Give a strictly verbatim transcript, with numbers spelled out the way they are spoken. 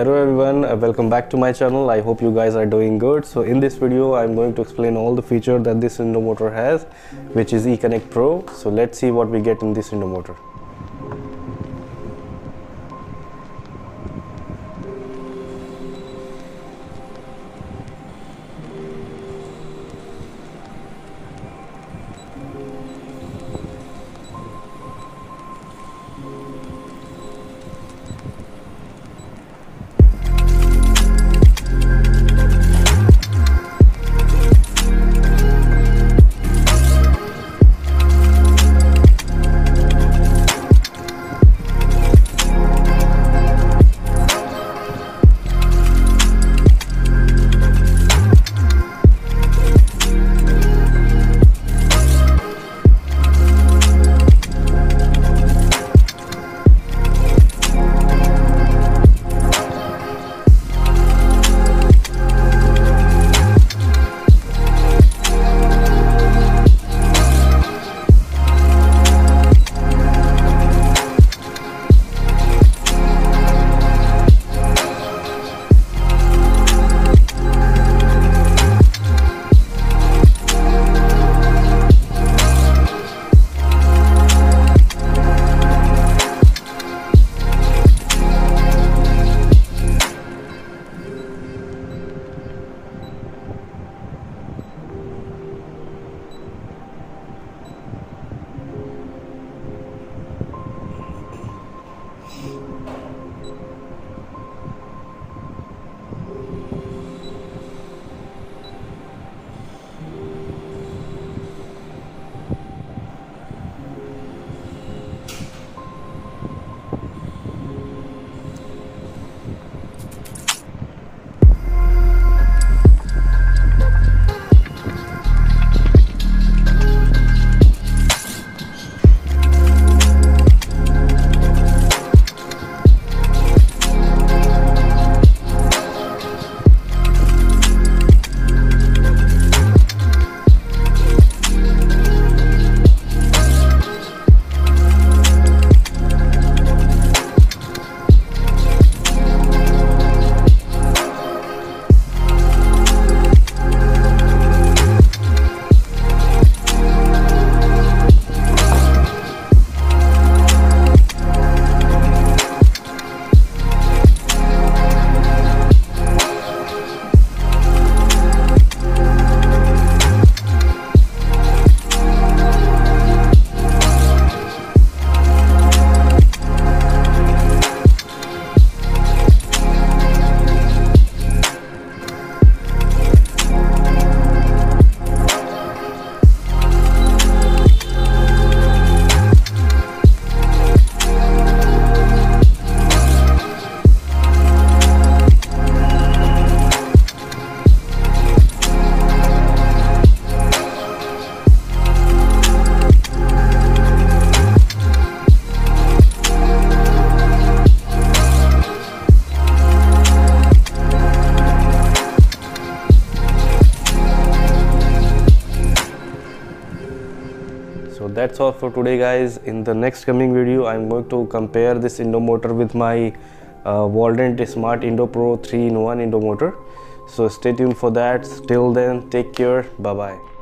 Hello everyone, welcome back to my channel. I hope you guys are doing good. So in this video I'm going to explain all the features that this endo motor has, which is eConnect Pro. So let's see what we get in this endo motor. So that's all for today guys. In the next coming video I'm going to compare this endo motor with my uh, Waldent Smart Endo Pro three in one endo motor. So stay tuned for that. Till then, take care. Bye bye.